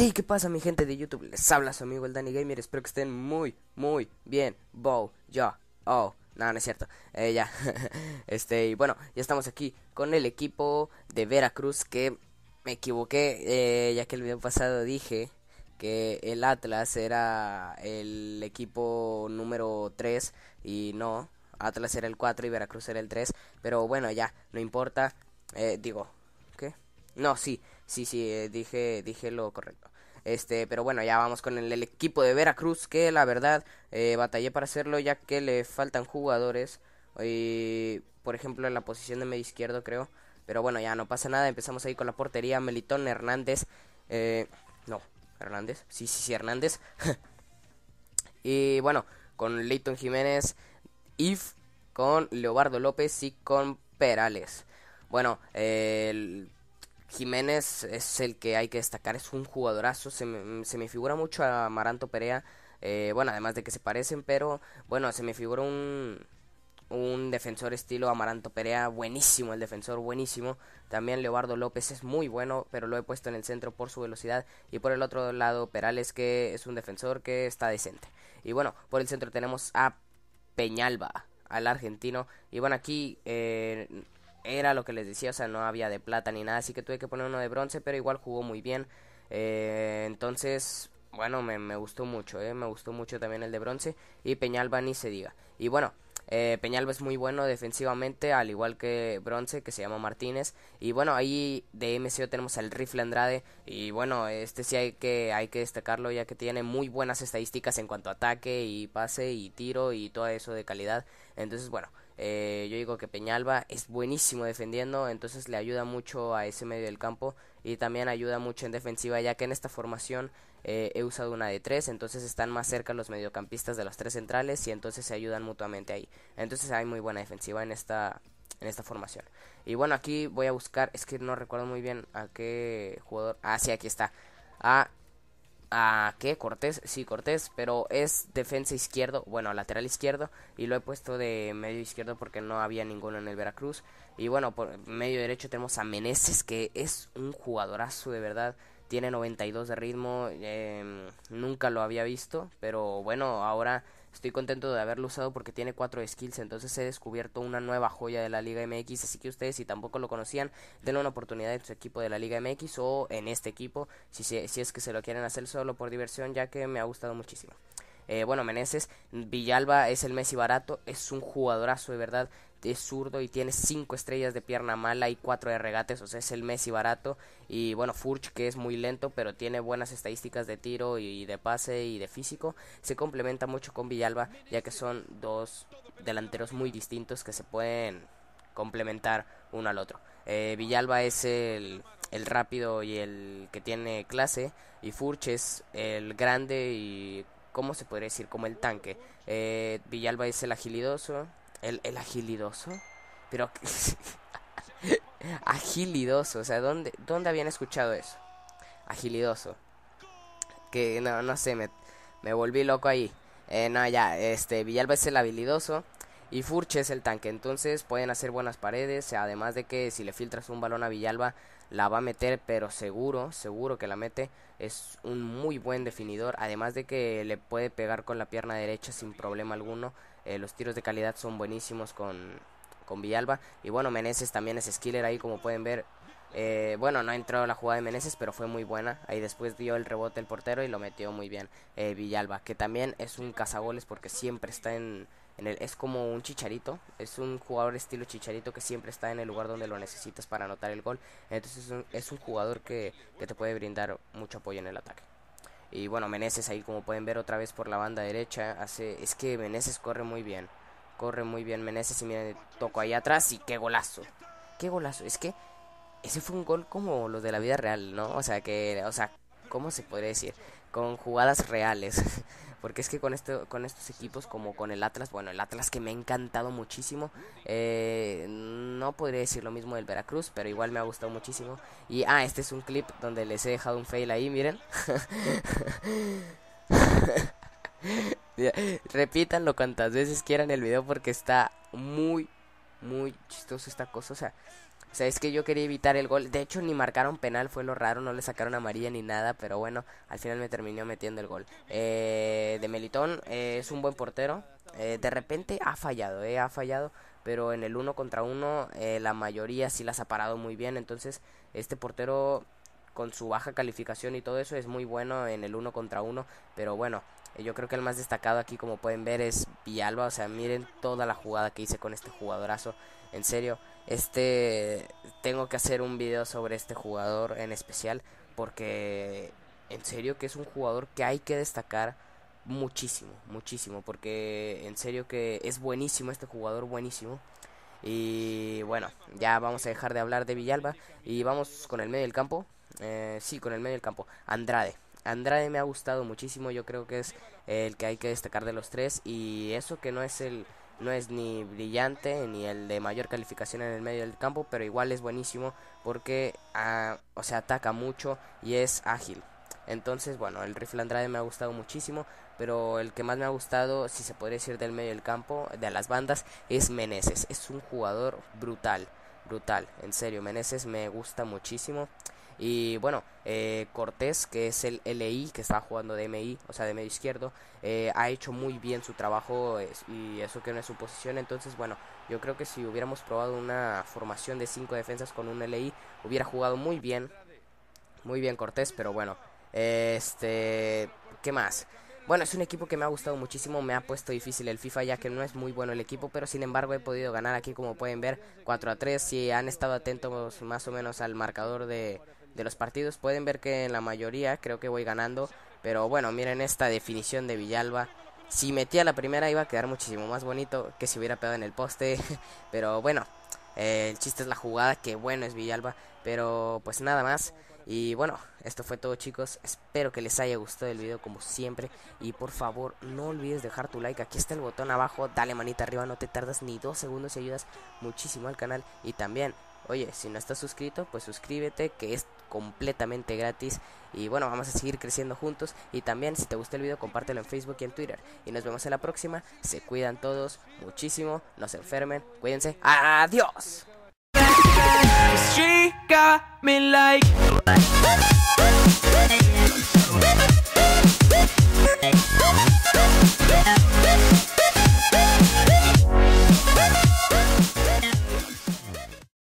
Hey, ¿qué pasa mi gente de YouTube? Les habla su amigo el Danny Gamer, espero que estén muy bien. Bow, yo, oh, no es cierto, ya, y bueno, ya estamos aquí con el equipo de Veracruz, que me equivoqué, ya que el video pasado dije que el Atlas era el equipo número 3 y no, Atlas era el 4 y Veracruz era el 3, pero bueno, ya, no importa, digo, ¿qué? No, sí, dije lo correcto. Pero bueno, ya vamos con el equipo de Veracruz, que la verdad batallé para hacerlo, ya que le faltan jugadores. Y, por ejemplo, en la posición de medio izquierdo, creo. Pero bueno, ya no pasa nada, empezamos ahí con la portería. Melitón Hernández. No, Hernández. Sí, Hernández. Y bueno, con Leiton Jiménez, If, con Leobardo López y con Perales. Bueno, Jiménez es el que hay que destacar, es un jugadorazo, se me figura mucho a Amaranto Perea, bueno, además de que se parecen, pero bueno, se me figura un defensor estilo Amaranto Perea, buenísimo el defensor, buenísimo. También Leobardo López es muy bueno, pero lo he puesto en el centro por su velocidad, y por el otro lado Perales, que es un defensor que está decente. Y bueno, por el centro tenemos a Peñalba, al argentino, y bueno, aquí era lo que les decía, o sea, no había de plata ni nada, así que tuve que poner uno de bronce, pero igual jugó muy bien. Entonces, bueno, me gustó mucho, me gustó mucho también el de bronce. Y Peñalba ni se diga. Y bueno, Peñalba es muy bueno defensivamente, al igual que bronce, que se llama Martínez. Y bueno, ahí de MCO tenemos al rifle Andrade. Y bueno, sí hay que destacarlo, ya que tiene muy buenas estadísticas en cuanto a ataque y pase y tiro y todo eso de calidad. Entonces, bueno, yo digo que Peñalba es buenísimo defendiendo, entonces le ayuda mucho a ese medio del campo, y también ayuda mucho en defensiva, ya que en esta formación he usado una de 3, entonces están más cerca los mediocampistas de los 3 centrales, y entonces se ayudan mutuamente ahí. Entonces hay muy buena defensiva en esta formación. Y bueno, aquí voy a buscar, es que no recuerdo muy bien a qué jugador, ah sí, aquí está, ¿A qué? ¿Cortés? Sí, Cortés, pero es defensa izquierdo, bueno, lateral izquierdo, y lo he puesto de medio izquierdo porque no había ninguno en el Veracruz. Y bueno, por medio derecho tenemos a Meneses, que es un jugadorazo de verdad, tiene 92 de ritmo, nunca lo había visto, pero bueno, ahora estoy contento de haberlo usado porque tiene 4 skills, entonces he descubierto una nueva joya de la Liga MX, así que ustedes, si tampoco lo conocían, denle una oportunidad en su equipo de la Liga MX o en este equipo, si es que se lo quieren hacer solo por diversión, ya que me ha gustado muchísimo. Bueno, Meneses, Villalba es el Messi barato, es un jugadorazo de verdad, es zurdo y tiene 5 estrellas de pierna mala y 4 de regates, o sea, es el Messi barato. Y bueno, Furch, que es muy lento, pero tiene buenas estadísticas de tiro y de pase y de físico, se complementa mucho con Villalba, ya que son dos delanteros muy distintos que se pueden complementar uno al otro. Villalba es el rápido y el que tiene clase, y Furch es el grande y, ¿cómo se podría decir? Como el tanque. Villalba es el agilidoso. ¿El agilidoso? Pero agilidoso, o sea, ¿dónde habían escuchado eso? Agilidoso. Que no sé, me volví loco ahí. No, ya, Villalba es el habilidoso y Furch es el tanque. Entonces pueden hacer buenas paredes, además de que si le filtras un balón a Villalba, la va a meter, pero seguro que la mete. Es un muy buen definidor, además de que le puede pegar con la pierna derecha sin problema alguno. Los tiros de calidad son buenísimos con Villalba. Y bueno, Meneses también es skiller ahí, como pueden ver. Bueno, no ha entrado la jugada de Meneses, pero fue muy buena. Ahí después dio el rebote el portero y lo metió muy bien. Villalba, que también es un cazagoles porque siempre está es como un Chicharito, es un jugador estilo Chicharito que siempre está en el lugar donde lo necesitas para anotar el gol. Entonces es un jugador que te puede brindar mucho apoyo en el ataque. Y bueno, Meneses ahí, como pueden ver, otra vez por la banda derecha, es que Meneses corre muy bien Meneses, y miren, tocó ahí atrás y qué golazo, es que ese fue un gol como los de la vida real, ¿no? O sea, ¿cómo se podría decir? Con jugadas reales. Porque es que con estos equipos, como con el Atlas, bueno, el Atlas que me ha encantado muchísimo, no podría decir lo mismo del Veracruz, pero igual me ha gustado muchísimo. Y, este es un clip donde les he dejado un fail ahí, miren. Repítanlo cuantas veces quieran el video porque está muy, muy chistoso esta cosa, o sea, es que yo quería evitar el gol. De hecho, ni marcaron penal, fue lo raro. No le sacaron amarilla ni nada, pero bueno, al final me terminó metiendo el gol. De Melitón, es un buen portero. De repente ha fallado, pero en el 1 contra 1 la mayoría sí las ha parado muy bien. Entonces, este portero, con su baja calificación y todo eso, es muy bueno en el 1 contra 1. Pero bueno, yo creo que el más destacado aquí, como pueden ver, es Villalba. O sea, miren toda la jugada que hice con este jugadorazo. En serio, tengo que hacer un video sobre este jugador en especial, porque en serio que es un jugador que hay que destacar muchísimo, muchísimo, porque en serio que es buenísimo este jugador, buenísimo. Y bueno, ya vamos a dejar de hablar de Villalba y vamos con el medio del campo. Sí, con el medio del campo, Andrade me ha gustado muchísimo. Yo creo que es el que hay que destacar de los tres. Y eso que no es ni brillante ni el de mayor calificación en el medio del campo, pero igual es buenísimo porque o sea, ataca mucho y es ágil. Entonces, bueno, el rifle Andrade me ha gustado muchísimo, pero el que más me ha gustado, si se podría decir, del medio del campo, de las bandas, es Meneses. Es un jugador brutal, en serio. Meneses me gusta muchísimo. Y bueno, Cortés, que es el LI, que está jugando de MI, o sea, de medio izquierdo, ha hecho muy bien su trabajo, y eso que no es su posición. Entonces, bueno, yo creo que si hubiéramos probado una formación de 5 defensas con un LI, hubiera jugado muy bien Cortés. Pero bueno, ¿qué más? Bueno, es un equipo que me ha gustado muchísimo. Me ha puesto difícil el FIFA, ya que no es muy bueno el equipo, pero sin embargo he podido ganar aquí, como pueden ver, 4-3. Si han estado atentos más o menos al marcador de los partidos, pueden ver que en la mayoría creo que voy ganando. Pero bueno, miren esta definición de Villalba. Si metía la primera iba a quedar muchísimo más bonito que si hubiera pegado en el poste. Pero bueno, el chiste es la jugada, que bueno es Villalba. Pero pues nada más. Y bueno, esto fue todo, chicos. Espero que les haya gustado el video, como siempre. Y por favor, no olvides dejar tu like. Aquí está el botón abajo, dale manita arriba. No te tardas ni 2 segundos y ayudas muchísimo al canal. Y también, oye, si no estás suscrito, pues suscríbete, que es completamente gratis. Y bueno, vamos a seguir creciendo juntos. Y también, si te gustó el video, compártelo en Facebook y en Twitter. Y nos vemos en la próxima. Se cuidan todos muchísimo, no se enfermen, cuídense. ¡Adiós! She got me like